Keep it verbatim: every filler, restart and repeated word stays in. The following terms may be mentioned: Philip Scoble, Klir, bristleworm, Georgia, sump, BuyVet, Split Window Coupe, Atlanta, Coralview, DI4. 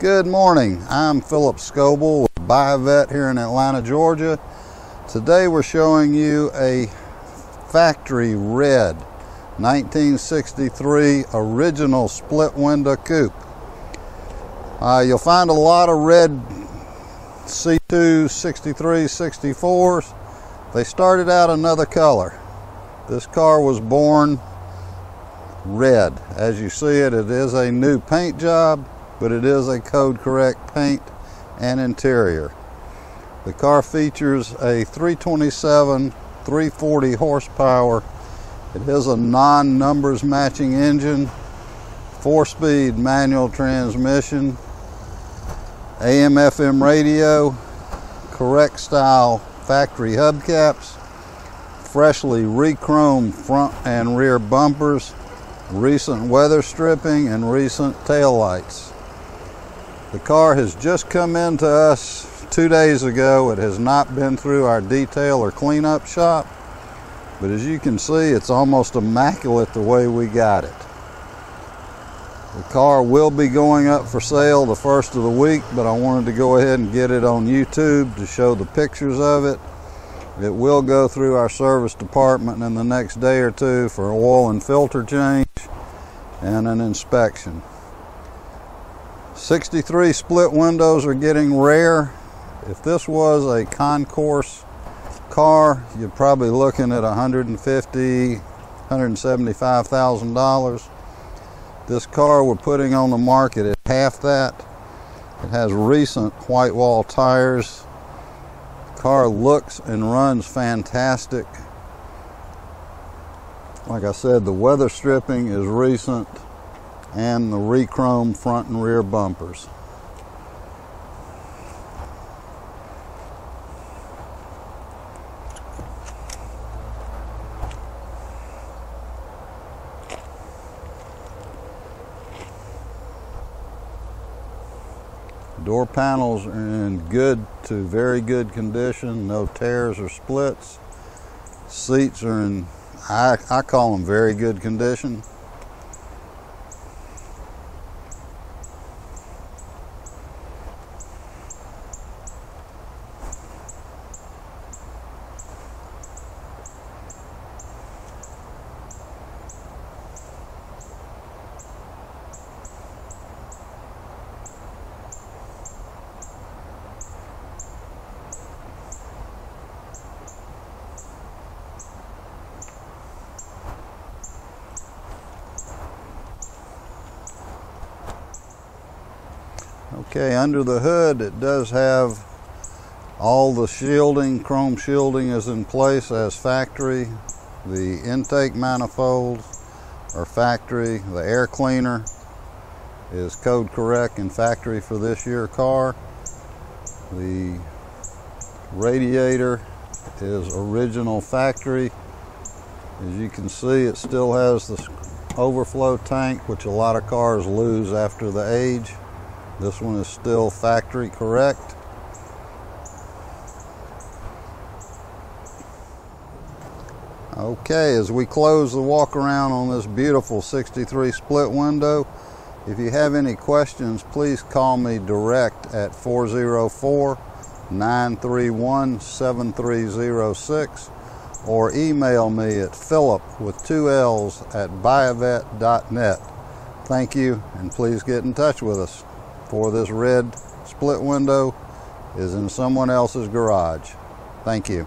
Good morning, I'm Philip Scoble with BuyVet here in Atlanta, Georgia. Today we're showing you a factory red nineteen sixty-three original split window coupe. Uh, you'll find a lot of red C two, sixty-three, sixty-fours. They started out another color. This car was born red. As you see it, it is a new paint job, but it is a code correct paint and interior. The car features a three twenty-seven, three forty horsepower. It is a non-numbers matching engine, four-speed manual transmission, A M F M radio, correct style factory hubcaps, freshly re-chromed front and rear bumpers, recent weather stripping, and recent taillights. The car has just come in to us two days ago. It has not been through our detail or cleanup shop, but as you can see, it's almost immaculate the way we got it. The car will be going up for sale the first of the week, but I wanted to go ahead and get it on YouTube to show the pictures of it. It will go through our service department in the next day or two for oil and filter change and an inspection. sixty-three split windows are getting rare. If this was a concourse car, you're probably looking at one hundred fifty thousand, one hundred seventy-five thousand dollars. This car we're putting on the market at half that. It has recent white wall tires. The car looks and runs fantastic. Like I said, the weather stripping is recent, and the re-chrome front and rear bumpers. Door panels are in good to very good condition, no tears or splits. Seats are in, I, I call them very good condition. Okay, under the hood it does have all the shielding. Chrome shielding is in place as factory. The intake manifolds are factory. The air cleaner is code correct and factory for this year car. The radiator is original factory. As you can see, it still has the overflow tank, which a lot of cars lose after the age. This one is still factory correct. Okay, as we close the walk around on this beautiful sixty-three split window, if you have any questions, please call me direct at four oh four, nine three one, seven three oh six or email me at philip with two L's at buyvet dot net. Thank you, and please get in touch with us. For this red split window is in someone else's garage. Thank you.